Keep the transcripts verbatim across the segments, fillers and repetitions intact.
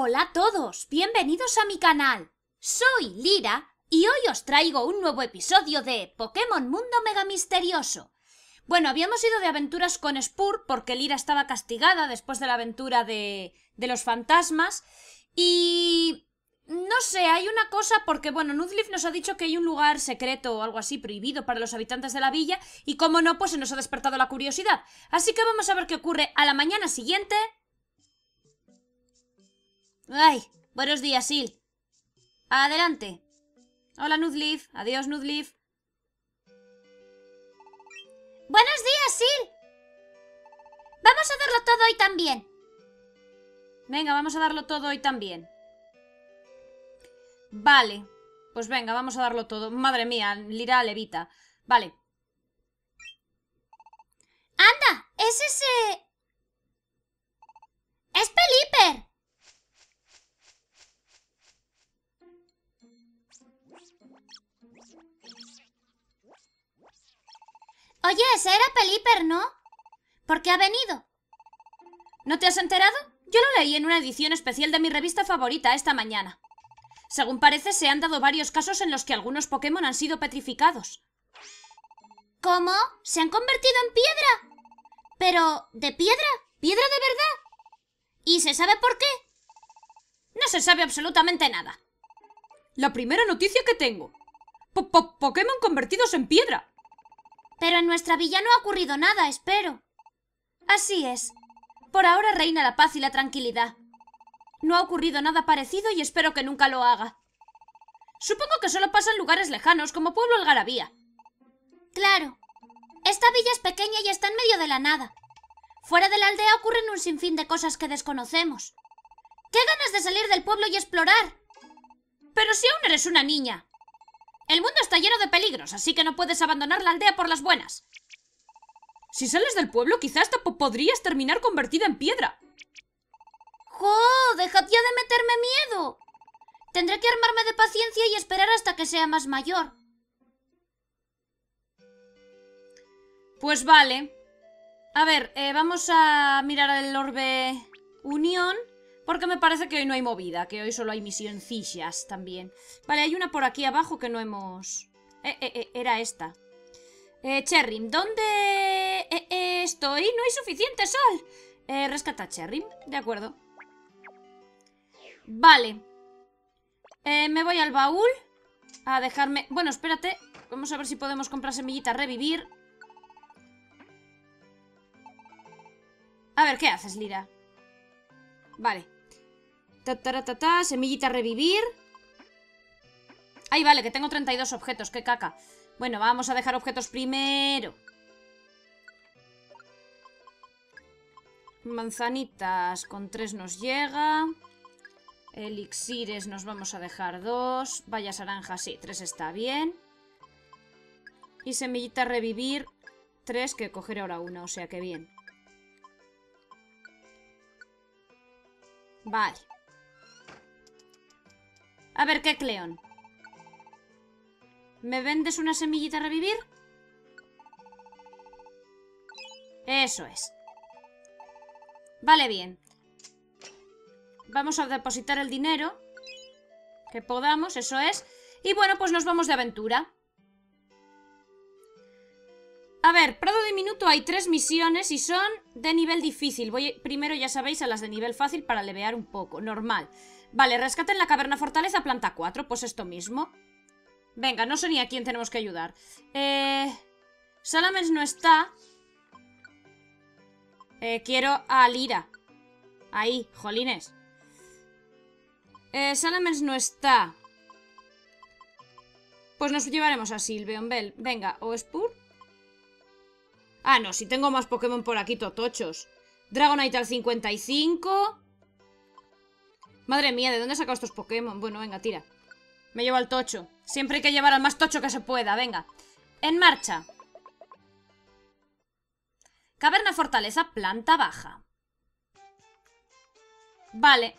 Hola a todos, bienvenidos a mi canal. Soy Lyra y hoy os traigo un nuevo episodio de Pokémon Mundo Mega Misterioso. Bueno, habíamos ido de aventuras con Spur porque Lyra estaba castigada después de la aventura de, de los fantasmas y... no sé, hay una cosa porque, bueno, Nuzleaf nos ha dicho que hay un lugar secreto o algo así prohibido para los habitantes de la villa y como no, pues se nos ha despertado la curiosidad. Así que vamos a ver qué ocurre a la mañana siguiente... ¡Ay! Buenos días, Sil. Adelante. Hola, Nuzleaf. Adiós, Nuzleaf. ¡Buenos días, Sil! ¡Vamos a darlo todo hoy también! Venga, vamos a darlo todo hoy también. Vale. Pues venga, vamos a darlo todo. Madre mía, Lyra levita. Vale. ¡Anda! ¡Es ese... es Pelipper! Oye, ese era Pelipper, ¿no? ¿Por qué ha venido? ¿No te has enterado? Yo lo leí en una edición especial de mi revista favorita esta mañana. Según parece, se han dado varios casos en los que algunos Pokémon han sido petrificados. ¿Cómo? ¿Se han convertido en piedra? ¿Pero de piedra? ¿Piedra de verdad? ¿Y se sabe por qué? No se sabe absolutamente nada. La primera noticia que tengo. Pokémon convertidos en piedra. Pero en nuestra villa no ha ocurrido nada, espero. Así es. Por ahora reina la paz y la tranquilidad. No ha ocurrido nada parecido y espero que nunca lo haga. Supongo que solo pasa en lugares lejanos, como Pueblo Algarabía. Claro. Esta villa es pequeña y está en medio de la nada. Fuera de la aldea ocurren un sinfín de cosas que desconocemos. ¡Qué ganas de salir del pueblo y explorar! Pero si aún eres una niña... El mundo está lleno de peligros, así que no puedes abandonar la aldea por las buenas. Si sales del pueblo, quizás hasta po- podrías terminar convertida en piedra. ¡Jo! ¡Dejad ya de meterme miedo! Tendré que armarme de paciencia y esperar hasta que sea más mayor. Pues vale. A ver, eh, vamos a mirar el orbe Unión, porque me parece que hoy no hay movida, que hoy solo hay misioncillas también. Vale, hay una por aquí abajo que no hemos... Eh, eh, eh, era esta. Eh, Cherrim, ¿dónde eh, eh, estoy? No hay suficiente sol. Eh, rescata a Cherrim, de acuerdo. Vale. Eh, me voy al baúl a dejarme... Bueno, espérate. Vamos a ver si podemos comprar semillitas, revivir. A ver, ¿qué haces, Lyra? Vale. Ta-ta-ta-ta, semillita revivir. Ay, vale, que tengo treinta y dos objetos, qué caca. Bueno, vamos a dejar objetos primero. Manzanitas con tres nos llega. Elixires nos vamos a dejar dos. Bayas naranjas, sí, tres está bien. Y semillita revivir tres, que cogeré ahora una, o sea que bien. Vale. A ver, ¿qué Cleón? ¿Me vendes una semillita a revivir? Eso es. Vale, bien. Vamos a depositar el dinero que podamos, eso es. Y bueno, pues nos vamos de aventura. A ver, Prado Diminuto hay tres misiones y son de nivel difícil. Voy primero, ya sabéis, a las de nivel fácil para levear un poco, normal. Vale, rescate en la caverna fortaleza, planta cuatro, pues esto mismo. Venga, no sé ni a quién tenemos que ayudar. Eh... Salamence no está. Eh, quiero a Lyra. Ahí, jolines. Eh, Salamence no está. Pues nos llevaremos a Silveon. Venga, o Spur. Ah, no, si tengo más Pokémon por aquí, totochos. Dragonite al cincuenta y cinco. Madre mía, ¿de dónde he sacado estos Pokémon? Bueno, venga, tira. Me llevo al tocho. Siempre hay que llevar al más tocho que se pueda, venga. En marcha. Caverna Fortaleza, planta baja. Vale.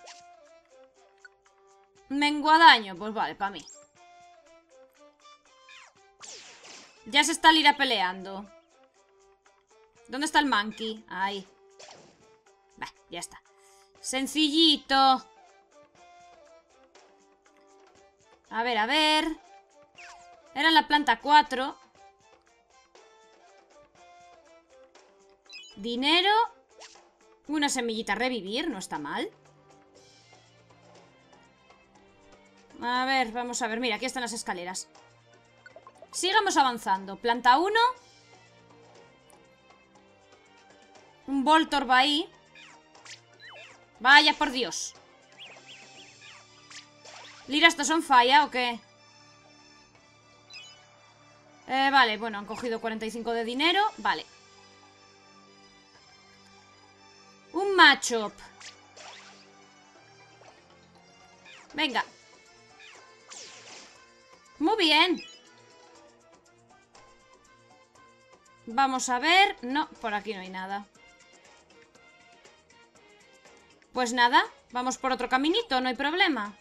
Menguadaño, pues vale, para mí. Ya se está Lyra peleando. ¿Dónde está el monkey? Ahí. Va, ya está. Sencillito. A ver, a ver. Era la planta cuatro. Dinero. Una semillita a revivir, no está mal. A ver, vamos a ver. Mira, aquí están las escaleras. Sigamos avanzando. Planta uno. Un Voltorb ahí. Vaya por Dios. Lyra, ¿estos son falla o qué? Eh, vale, bueno, han cogido cuarenta y cinco de dinero. Vale. Un matchup. Venga. Muy bien. Vamos a ver. No, por aquí no hay nada. Pues nada, vamos por otro caminito, no hay problema.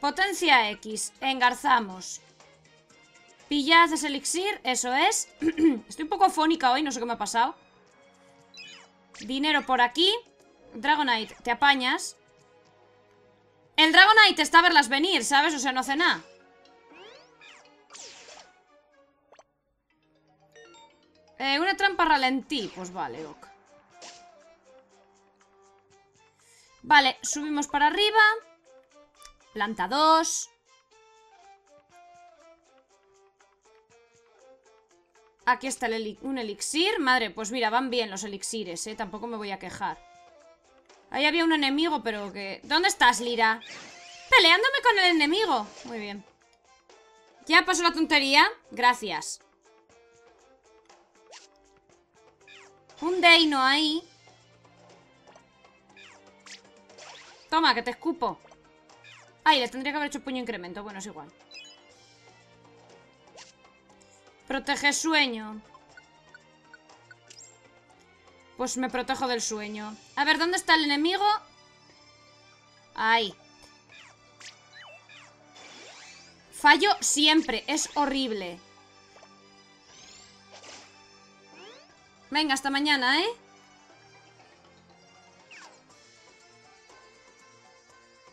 Potencia X, engarzamos. Pillad ese elixir, eso es. Estoy un poco afónica hoy, no sé qué me ha pasado. Dinero por aquí. Dragonite, te apañas. El Dragonite está a verlas venir, ¿sabes? O sea, no hace nada. Eh, una trampa ralentí, pues vale, ok. Vale, subimos para arriba. Planta dos. Aquí está el eli- un elixir. Madre, pues mira, van bien los elixires, ¿eh? Tampoco me voy a quejar. Ahí había un enemigo, pero que... ¿Dónde estás, Lyra? Peleándome con el enemigo. Muy bien. Ya pasó la tontería. Gracias. Un Deino ahí. Toma, que te escupo. Ay, le tendría que haber hecho puño incremento. Bueno, es igual. Protege sueño. Pues me protejo del sueño. A ver, ¿dónde está el enemigo? Ahí. Fallo siempre. Es horrible. Venga, hasta mañana, ¿eh?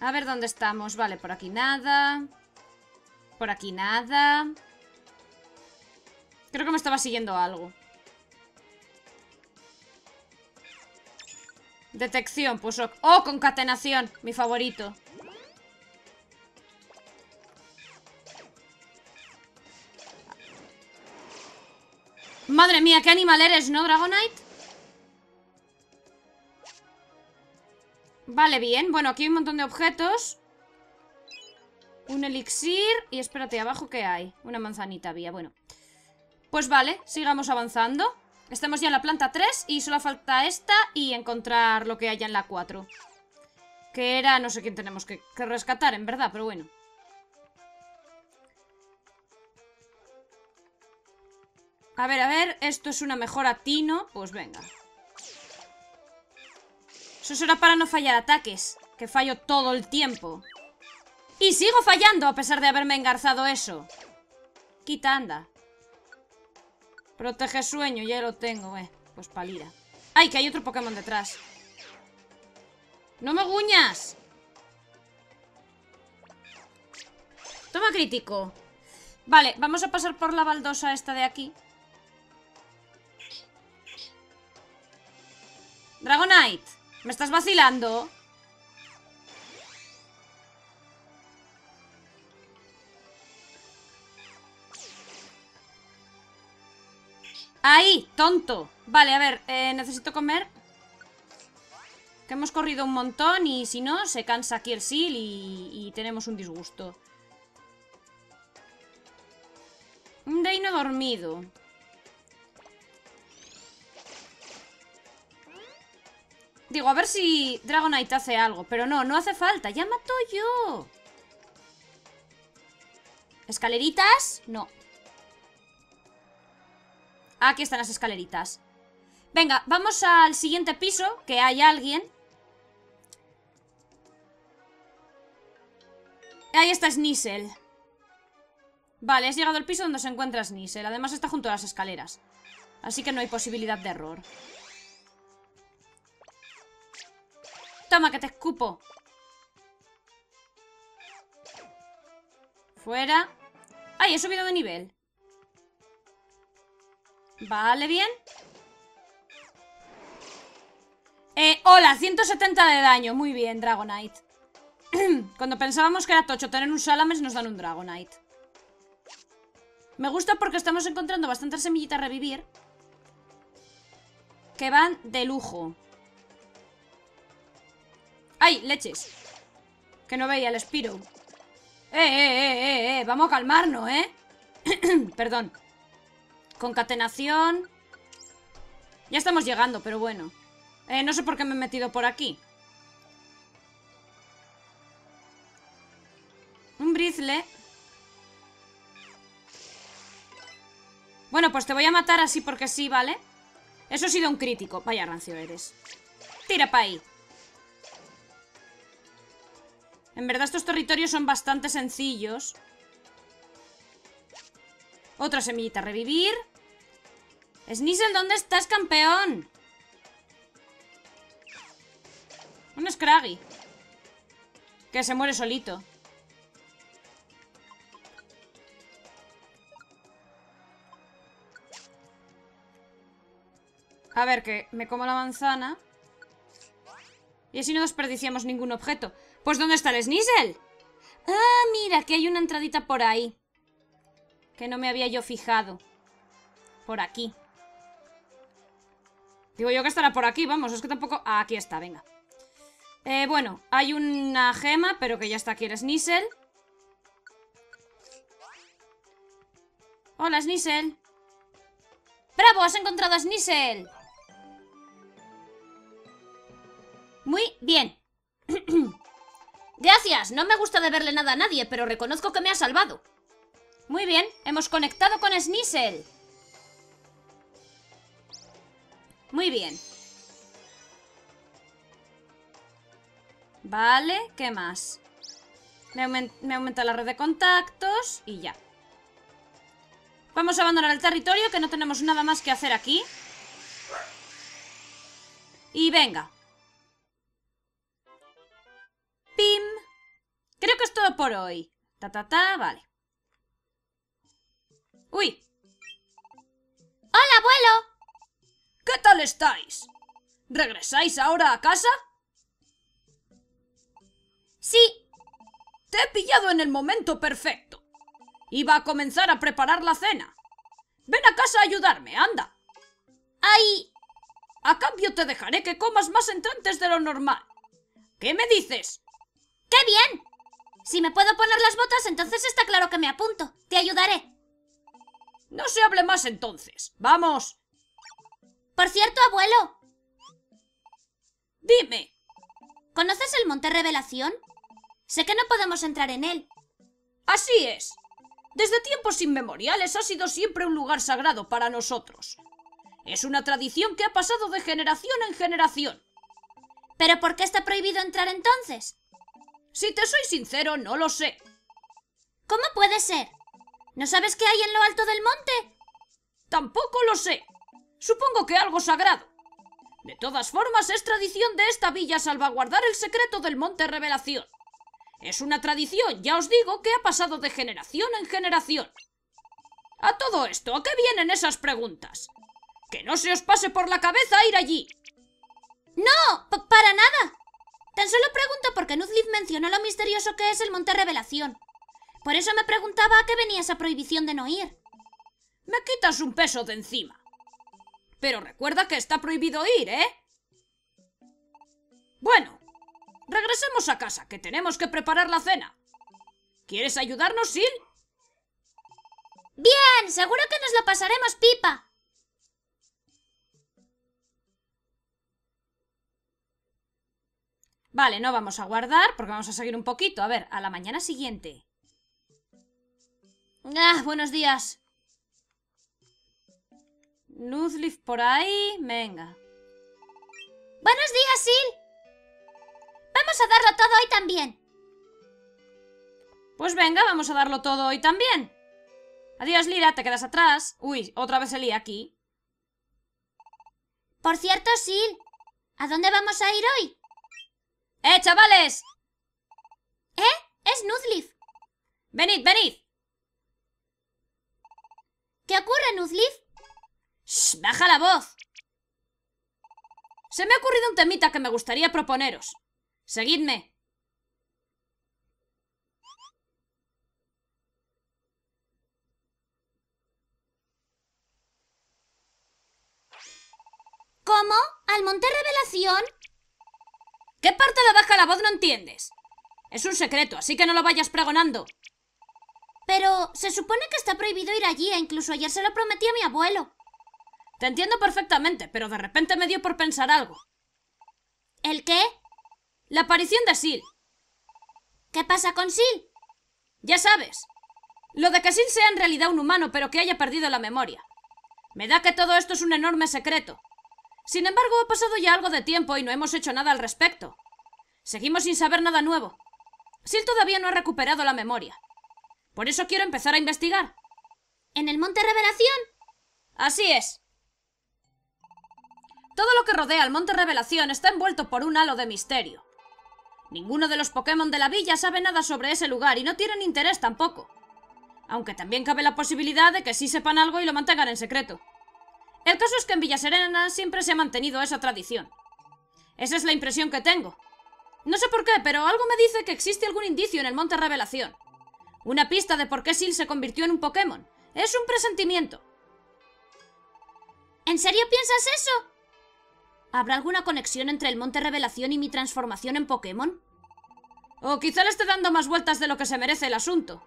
A ver dónde estamos. Vale, por aquí nada. Por aquí nada. Creo que me estaba siguiendo algo. Detección, pues ok. ¡Oh, concatenación! Mi favorito. Madre mía, qué animal eres, ¿no, Dragonite? Vale, bien. Bueno, aquí hay un montón de objetos. Un elixir. Y espérate, ¿abajo qué hay? Una manzanita había, bueno. Pues vale, sigamos avanzando. Estamos ya en la planta tres y solo falta esta y encontrar lo que haya en la cuatro. Que era, no sé quién tenemos que, que rescatar, en verdad, pero bueno. A ver, a ver, esto es una mejora Tino, pues venga. Eso será para no fallar ataques, que fallo todo el tiempo. Y sigo fallando a pesar de haberme engarzado eso. Quita, anda. Protege sueño, ya lo tengo, eh. Pues palida. ¡Ay, que hay otro Pokémon detrás! ¡No me guñas! Toma crítico. Vale, vamos a pasar por la baldosa esta de aquí. Dragonite, ¿me estás vacilando? ¡Ahí! ¡Tonto! Vale, a ver, eh, necesito comer. Que hemos corrido un montón y si no, se cansa aquí el Sil y, y tenemos un disgusto. Un Deino dormido. Digo, a ver si Dragonite hace algo. Pero no, no hace falta, ya mato yo. ¿Escaleritas? No. Aquí están las escaleritas. Venga, vamos al siguiente piso, que hay alguien. Ahí está Sneasel. Vale, has llegado al piso donde se encuentra Sneasel. Además está junto a las escaleras. Así que no hay posibilidad de error. Toma, que te escupo. Fuera. ¡Ay, he subido de nivel! Vale, bien. Eh, hola, ciento setenta de daño. Muy bien, Dragonite. Cuando pensábamos que era tocho tener un Salamence, nos dan un Dragonite. Me gusta porque estamos encontrando bastantes semillitas a revivir que van de lujo. ¡Ay, leches! Que no veía el Spearow. ¡Eh, eh, eh, eh! eh! Vamos a calmarnos, ¿eh? Perdón. Concatenación. Ya estamos llegando, pero bueno. Eh, no sé por qué me he metido por aquí. Un Brizzle. Bueno, pues te voy a matar así porque sí, ¿vale? Eso ha sido un crítico. Vaya rancio eres. Tira pa' ahí. En verdad estos territorios son bastante sencillos. Otra semillita a revivir. Sneasel, ¿dónde estás, campeón? Un Scraggy. Que se muere solito. A ver, que me como la manzana. Y así no desperdiciamos ningún objeto. Pues ¿dónde está el Sneasel? Ah, mira, que hay una entradita por ahí. Que no me había yo fijado. Por aquí. Digo yo que estará por aquí, vamos, es que tampoco... Ah, aquí está, venga. Eh, bueno, hay una gema, pero que ya está aquí el Sneasel. Hola, Sneasel. ¡Bravo! ¡Has encontrado a Sneasel! Muy bien. Gracias, no me gusta deberle nada a nadie, pero reconozco que me ha salvado. Muy bien, hemos conectado con Sneasel. Muy bien. Vale, ¿qué más? Me aumenta, me aumenta la red de contactos y ya. Vamos a abandonar el territorio, que no tenemos nada más que hacer aquí. Y venga. Pim. Creo que es todo por hoy. Ta, ta, ta, vale. Uy. ¡Hola, abuelo! ¿Qué tal estáis? ¿Regresáis ahora a casa? Sí. Te he pillado en el momento perfecto. Iba a comenzar a preparar la cena. Ven a casa a ayudarme, anda. ¡Ay! A cambio te dejaré que comas más entrantes de lo normal. ¿Qué me dices? ¡Qué bien! Si me puedo poner las botas, entonces está claro que me apunto. Te ayudaré. No se hable más entonces. ¡Vamos! Por cierto, abuelo. Dime. ¿Conoces el Monte Revelación? Sé que no podemos entrar en él. Así es. Desde tiempos inmemoriales ha sido siempre un lugar sagrado para nosotros. Es una tradición que ha pasado de generación en generación. ¿Pero por qué está prohibido entrar entonces? Si te soy sincero, no lo sé. ¿Cómo puede ser? ¿No sabes qué hay en lo alto del monte? Tampoco lo sé. Supongo que algo sagrado. De todas formas, es tradición de esta villa salvaguardar el secreto del Monte Revelación. Es una tradición, ya os digo, que ha pasado de generación en generación. A todo esto, ¿a qué vienen esas preguntas? ¡Que no se os pase por la cabeza ir allí! ¡No! ¡Para nada! Tan solo pregunto porque Nuzleaf mencionó lo misterioso que es el Monte Revelación. Por eso me preguntaba a qué venía esa prohibición de no ir. Me quitas un peso de encima. Pero recuerda que está prohibido ir, ¿eh? Bueno... Regresemos a casa, que tenemos que preparar la cena. ¿Quieres ayudarnos, Sil? ¡Bien! ¡Seguro que nos lo pasaremos, pipa! Vale, no vamos a guardar, porque vamos a seguir un poquito. A ver, a la mañana siguiente. ¡Ah, buenos días! Nuzleaf por ahí... Venga. ¡Buenos días, Sil! Vamos a darlo todo hoy también. Pues venga, vamos a darlo todo hoy también. Adiós, Lyra, te quedas atrás. Uy, otra vez el I aquí. Por cierto, Sil, ¿a dónde vamos a ir hoy? ¡Eh, chavales! ¿Eh? Es Nuzleaf. ¡Venid, venid! ¿Qué ocurre, Nuzleaf? ¡Shh! ¡Baja la voz! Se me ha ocurrido un temita que me gustaría proponeros. Seguidme. ¿Cómo? ¿Al Monte Revelación? ¿Qué parte de baja la voz no entiendes? Es un secreto, así que no lo vayas pregonando. Pero se supone que está prohibido ir allí e incluso ayer se lo prometí a mi abuelo. Te entiendo perfectamente, pero de repente me dio por pensar algo. ¿El qué? La aparición de Sil. ¿Qué pasa con Sil? Ya sabes, lo de que Sil sea en realidad un humano pero que haya perdido la memoria. Me da que todo esto es un enorme secreto. Sin embargo, ha pasado ya algo de tiempo y no hemos hecho nada al respecto. Seguimos sin saber nada nuevo. Sil todavía no ha recuperado la memoria. Por eso quiero empezar a investigar. ¿En el Monte Revelación? Así es. Todo lo que rodea al Monte Revelación está envuelto por un halo de misterio. Ninguno de los Pokémon de la villa sabe nada sobre ese lugar y no tienen interés tampoco. Aunque también cabe la posibilidad de que sí sepan algo y lo mantengan en secreto. El caso es que en Villa Serena siempre se ha mantenido esa tradición. Esa es la impresión que tengo. No sé por qué, pero algo me dice que existe algún indicio en el Monte Revelación. Una pista de por qué Sil se convirtió en un Pokémon. Es un presentimiento. ¿En serio piensas eso? ¿Habrá alguna conexión entre el Monte Revelación y mi transformación en Pokémon? O quizá le esté dando más vueltas de lo que se merece el asunto.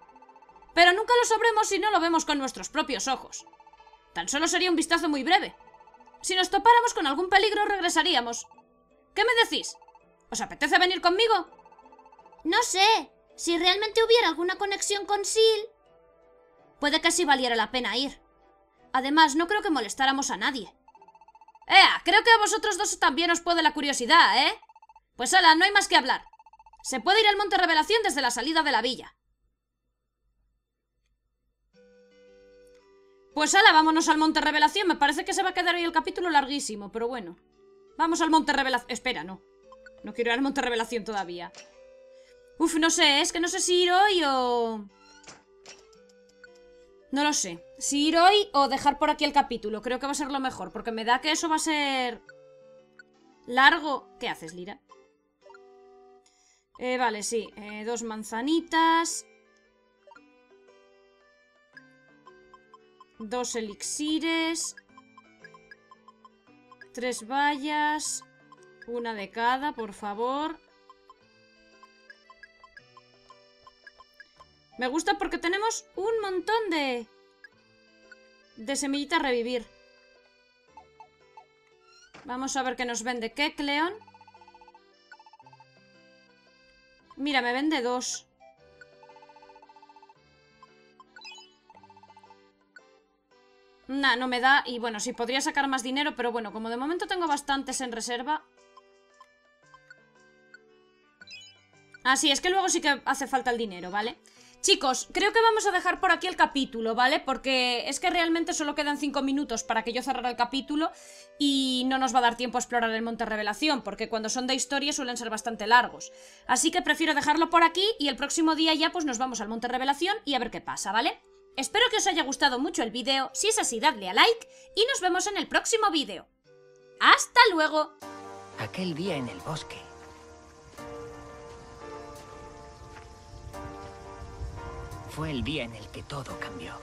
Pero nunca lo sabremos si no lo vemos con nuestros propios ojos. Tan solo sería un vistazo muy breve. Si nos topáramos con algún peligro regresaríamos. ¿Qué me decís? ¿Os apetece venir conmigo? No sé. Si realmente hubiera alguna conexión con Sil, puede que sí valiera la pena ir. Además, no creo que molestáramos a nadie. ¡Ea! Creo que a vosotros dos también os puede la curiosidad, ¿eh? Pues ala, no hay más que hablar. Se puede ir al Monte Revelación desde la salida de la villa. Pues ala, vámonos al Monte Revelación. Me parece que se va a quedar hoy el capítulo larguísimo, pero bueno. Vamos al Monte Revelación... Espera, no. No quiero ir al Monte Revelación todavía. Uf, no sé, es que no sé si ir hoy o... No lo sé, si ir hoy o dejar por aquí el capítulo, creo que va a ser lo mejor, porque me da que eso va a ser largo. ¿Qué haces, Lyra? Eh, vale, sí, eh, dos manzanitas, dos elixires, tres bayas, una de cada, por favor. Me gusta porque tenemos un montón de... de semillitas a revivir. Vamos a ver qué nos vende. ¿Qué, Cleón? Mira, me vende dos. Nah, no me da. Y bueno, sí, podría sacar más dinero, pero bueno, como de momento tengo bastantes en reserva... Ah, sí, es que luego sí que hace falta el dinero, ¿vale? Chicos, creo que vamos a dejar por aquí el capítulo, ¿vale? Porque es que realmente solo quedan cinco minutos para que yo cerrara el capítulo y no nos va a dar tiempo a explorar el Monte Revelación, porque cuando son de historia suelen ser bastante largos. Así que prefiero dejarlo por aquí y el próximo día ya pues nos vamos al Monte Revelación y a ver qué pasa, ¿vale? Espero que os haya gustado mucho el vídeo, si es así dadle a like y nos vemos en el próximo vídeo. ¡Hasta luego! Aquel día en el bosque... Fue el día en el que todo cambió.